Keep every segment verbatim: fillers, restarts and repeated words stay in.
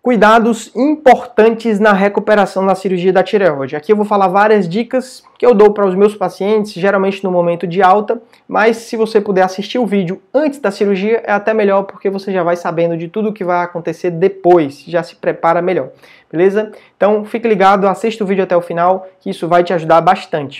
Cuidados importantes na recuperação da cirurgia da tireoide. Aqui eu vou falar várias dicas que eu dou para os meus pacientes, geralmente no momento de alta, mas se você puder assistir o vídeo antes da cirurgia, é até melhor, porque você já vai sabendo de tudo o que vai acontecer depois, já se prepara melhor, beleza? Então fique ligado, assista o vídeo até o final, que isso vai te ajudar bastante.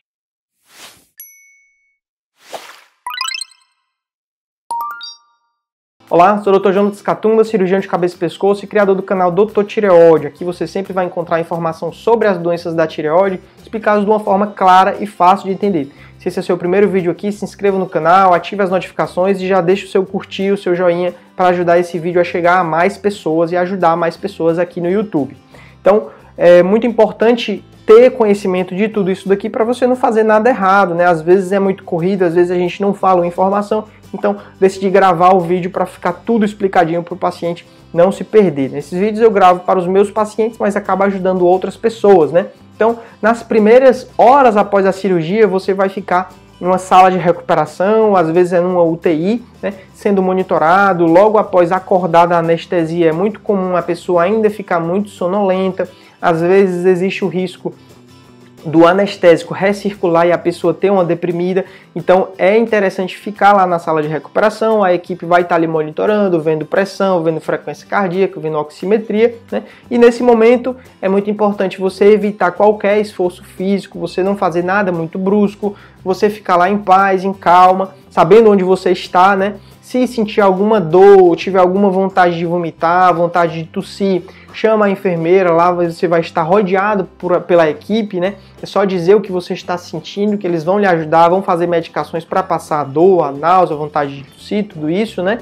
Olá, sou o doutor Jônatas Catunda, cirurgião de cabeça e pescoço e criador do canal doutor Tireoide. Aqui você sempre vai encontrar informação sobre as doenças da tireoide, explicadas de uma forma clara e fácil de entender. Se esse é o seu primeiro vídeo aqui, se inscreva no canal, ative as notificações e já deixa o seu curtir, o seu joinha, para ajudar esse vídeo a chegar a mais pessoas e ajudar mais pessoas aqui no YouTube. Então, é muito importante ter conhecimento de tudo isso daqui para você não fazer nada errado, né? Às vezes é muito corrido, às vezes a gente não fala uma informação, então decidi gravar o vídeo para ficar tudo explicadinho para o paciente não se perder. Nesses vídeos eu gravo para os meus pacientes, mas acaba ajudando outras pessoas, né? Então, nas primeiras horas após a cirurgia, você vai ficar em uma sala de recuperação, às vezes é numa U T I, né, sendo monitorado. Logo após acordar da anestesia, é muito comum a pessoa ainda ficar muito sonolenta. Às vezes existe o risco do anestésico recircular e a pessoa ter uma deprimida, então é interessante ficar lá na sala de recuperação, a equipe vai estar ali monitorando, vendo pressão, vendo frequência cardíaca, vendo oximetria, né? E nesse momento é muito importante você evitar qualquer esforço físico, você não fazer nada muito brusco, você ficar lá em paz, em calma, sabendo onde você está, né? Se sentir alguma dor, ou tiver alguma vontade de vomitar, vontade de tossir, chama a enfermeira, lá você vai estar rodeado por, pela equipe, né? É só dizer o que você está sentindo, que eles vão lhe ajudar, vão fazer medicações para passar a dor, a náusea, a vontade de tossir, tudo isso, né?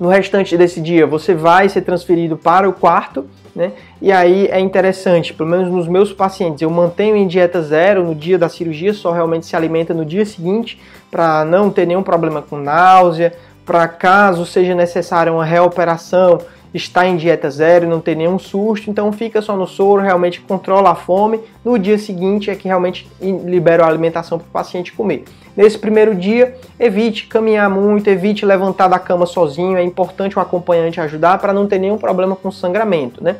No restante desse dia, você vai ser transferido para o quarto, né? E aí é interessante, pelo menos nos meus pacientes, eu mantenho em dieta zero no dia da cirurgia, só realmente se alimenta no dia seguinte, para não ter nenhum problema com náusea, para caso seja necessária uma reoperação, está em dieta zero, não tem nenhum susto, então fica só no soro, realmente controla a fome, no dia seguinte é que realmente libera a alimentação para o paciente comer. Nesse primeiro dia, evite caminhar muito, evite levantar da cama sozinho, é importante o acompanhante ajudar para não ter nenhum problema com sangramento, né?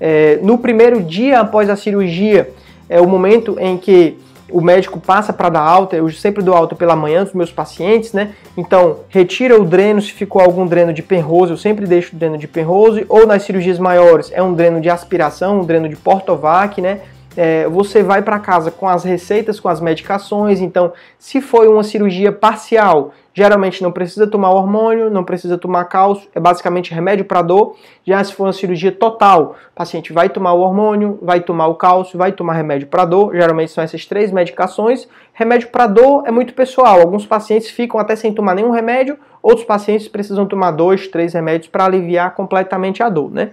É, no primeiro dia após a cirurgia, é o momento em que o médico passa para dar alta, eu sempre dou alta pela manhã para os meus pacientes, né? Então, retira o dreno, se ficou algum dreno de Penrose, eu sempre deixo o dreno de Penrose, ou nas cirurgias maiores é um dreno de aspiração, um dreno de portovac, né? É, você vai para casa com as receitas, com as medicações, então, se foi uma cirurgia parcial, geralmente não precisa tomar hormônio, não precisa tomar cálcio, é basicamente remédio para dor. Já se for uma cirurgia total, o paciente vai tomar o hormônio, vai tomar o cálcio, vai tomar remédio para dor, geralmente são essas três medicações. Remédio para dor é muito pessoal, alguns pacientes ficam até sem tomar nenhum remédio, outros pacientes precisam tomar dois, três remédios para aliviar completamente a dor, né?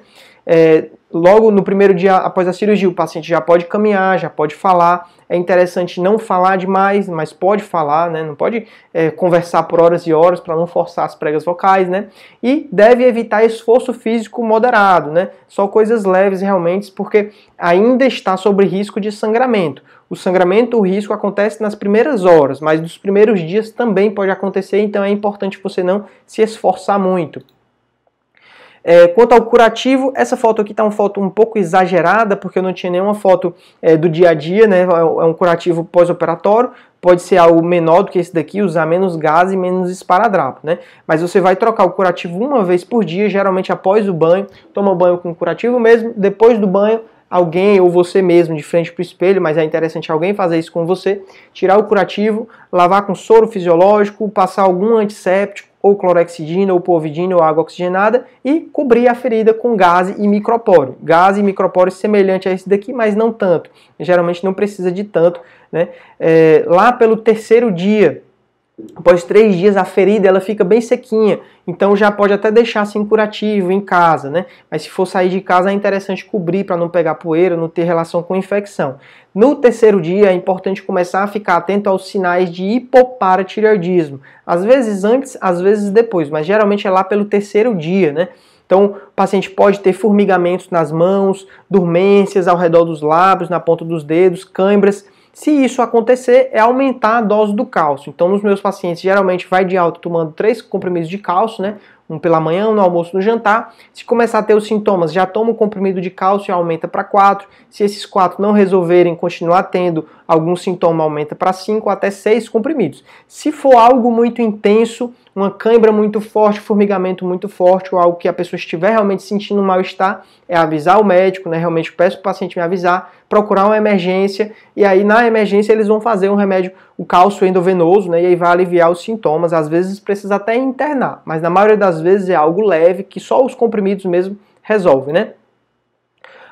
É, logo no primeiro dia após a cirurgia, o paciente já pode caminhar, já pode falar. É interessante não falar demais, mas pode falar, né? Não pode é, conversar por horas e horas para não forçar as pregas vocais, né? E deve evitar esforço físico moderado, né? Só coisas leves realmente, porque ainda está sobre risco de sangramento. O sangramento, o risco acontece nas primeiras horas, mas nos primeiros dias também pode acontecer, então é importante você não se esforçar muito. É, quanto ao curativo, essa foto aqui está uma foto um pouco exagerada, porque eu não tinha nenhuma foto é, do dia a dia, né? É um curativo pós-operatório, pode ser algo menor do que esse daqui, usar menos gás e menos esparadrapo, né? Mas você vai trocar o curativo uma vez por dia, geralmente após o banho, toma banho com o curativo mesmo, depois do banho, alguém ou você mesmo de frente para o espelho, mas é interessante alguém fazer isso com você, tirar o curativo, lavar com soro fisiológico, passar algum antisséptico, ou clorexidina, ou povidina, ou água oxigenada, e cobrir a ferida com gás e micropóreo. Gás e micropóreo semelhante a esse daqui, mas não tanto. Geralmente não precisa de tanto, né? É, lá pelo terceiro dia, após três dias, a ferida ela fica bem sequinha, então já pode até deixar sem curativo em casa, né? Mas se for sair de casa é interessante cobrir para não pegar poeira, não ter relação com infecção. No terceiro dia é importante começar a ficar atento aos sinais de hipoparatireoidismo, às vezes antes, às vezes depois, mas geralmente é lá pelo terceiro dia, né? Então, o paciente pode ter formigamentos nas mãos, dormências ao redor dos lábios, na ponta dos dedos, câimbras. Se isso acontecer, é aumentar a dose do cálcio. Então, nos meus pacientes, geralmente vai de alta tomando três comprimidos de cálcio, né? um pela manhã, um no almoço, no jantar. Se começar a ter os sintomas, já toma um comprimido de cálcio e aumenta para quatro. Se esses quatro não resolverem, continuar tendo algum sintoma, aumenta para cinco, até seis comprimidos. Se for algo muito intenso, uma cãibra muito forte, formigamento muito forte, ou algo que a pessoa estiver realmente sentindo um mal-estar, é avisar o médico, né? Realmente peço para o paciente me avisar, procurar uma emergência, e aí na emergência eles vão fazer um remédio, o cálcio endovenoso, né? E aí vai aliviar os sintomas. Às vezes precisa até internar, mas na maioria das vezes é algo leve, que só os comprimidos mesmo resolvem, né?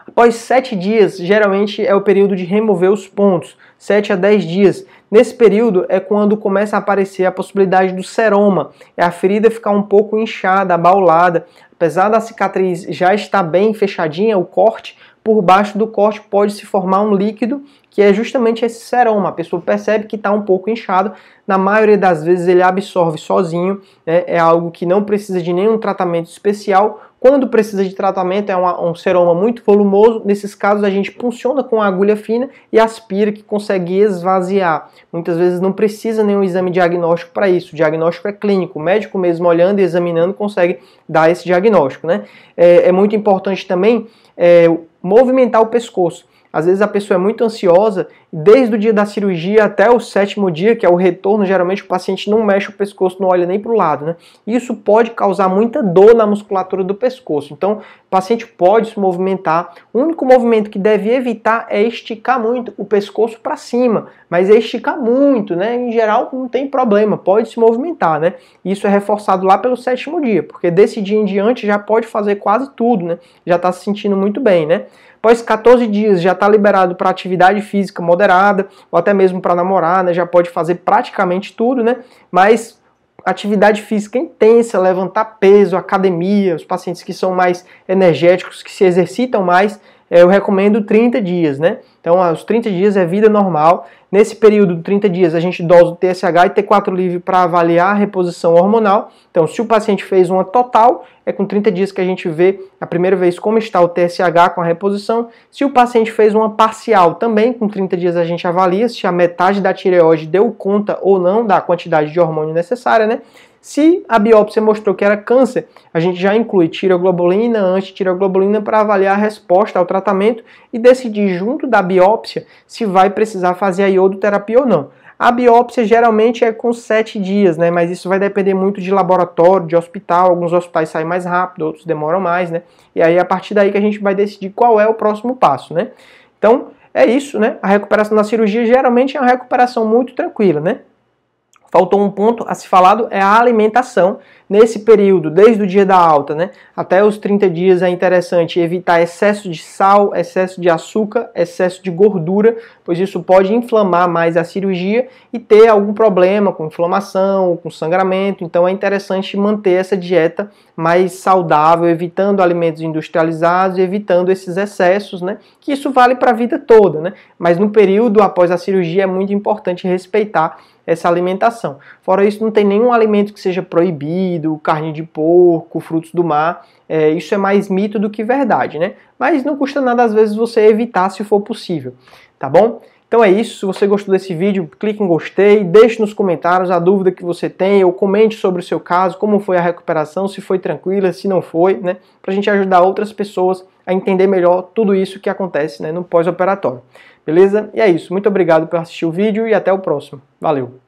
Após sete dias, geralmente é o período de remover os pontos, sete a dez dias. Nesse período é quando começa a aparecer a possibilidade do seroma, é a ferida ficar um pouco inchada, abaulada. Apesar da cicatriz já estar bem fechadinha, o corte, por baixo do corte pode se formar um líquido, que é justamente esse seroma. A pessoa percebe que está um pouco inchado, na maioria das vezes ele absorve sozinho, né? É algo que não precisa de nenhum tratamento especial. Quando precisa de tratamento, é uma, um seroma muito volumoso. Nesses casos, a gente punciona com a agulha fina e aspira, que consegue esvaziar. Muitas vezes não precisa nenhum exame diagnóstico para isso. O diagnóstico é clínico. O médico mesmo, olhando e examinando, consegue dar esse diagnóstico, né? É, é muito importante também é, movimentar o pescoço. Às vezes a pessoa é muito ansiosa, desde o dia da cirurgia até o sétimo dia, que é o retorno, geralmente o paciente não mexe o pescoço, não olha nem para o lado, né? Isso pode causar muita dor na musculatura do pescoço. Então, o paciente pode se movimentar. O único movimento que deve evitar é esticar muito o pescoço para cima, mas é esticar muito, né? Em geral, não tem problema, pode se movimentar, né? Isso é reforçado lá pelo sétimo dia, porque desse dia em diante já pode fazer quase tudo, né? Já está se sentindo muito bem, né? Após quatorze dias já está liberado para atividade física moderada, ou até mesmo para namorar, né? Já pode fazer praticamente tudo, né? Mas atividade física intensa, levantar peso, academia, os pacientes que são mais energéticos, que se exercitam mais, eu recomendo trinta dias, né? Então, aos trinta dias é vida normal. Nesse período de trinta dias, a gente dosa o T S H e T quatro livre para avaliar a reposição hormonal. Então, se o paciente fez uma total, é com trinta dias que a gente vê a primeira vez como está o T S H com a reposição. Se o paciente fez uma parcial, também com trinta dias a gente avalia se a metade da tireoide deu conta ou não da quantidade de hormônio necessária, né? Se a biópsia mostrou que era câncer, a gente já inclui tiroglobulina, anti-tiroglobulina para avaliar a resposta ao tratamento e decidir junto da biópsia se vai precisar fazer a iodoterapia ou não. A biópsia geralmente é com sete dias, né? Mas isso vai depender muito de laboratório, de hospital. Alguns hospitais saem mais rápido, outros demoram mais, né? E aí a partir daí que a gente vai decidir qual é o próximo passo, né? Então é isso, né? A recuperação da cirurgia geralmente é uma recuperação muito tranquila, né? Faltou um ponto a se falado, é a alimentação. Nesse período, desde o dia da alta, né, até os trinta dias, é interessante evitar excesso de sal, excesso de açúcar, excesso de gordura, pois isso pode inflamar mais a cirurgia e ter algum problema com inflamação, com sangramento. Então é interessante manter essa dieta mais saudável, evitando alimentos industrializados e evitando esses excessos, né, que isso vale para a vida toda, né? Mas no período após a cirurgia é muito importante respeitar essa alimentação. Fora isso, não tem nenhum alimento que seja proibido, carne de porco, frutos do mar. É, isso é mais mito do que verdade, né? Mas não custa nada, às vezes, você evitar se for possível, tá bom? Então é isso. Se você gostou desse vídeo, clique em gostei, deixe nos comentários a dúvida que você tem, ou comente sobre o seu caso, como foi a recuperação, se foi tranquila, se não foi, né? Pra gente ajudar outras pessoas a entender melhor tudo isso que acontece, né, no pós-operatório. Beleza? E é isso. Muito obrigado por assistir o vídeo e até o próximo. Valeu!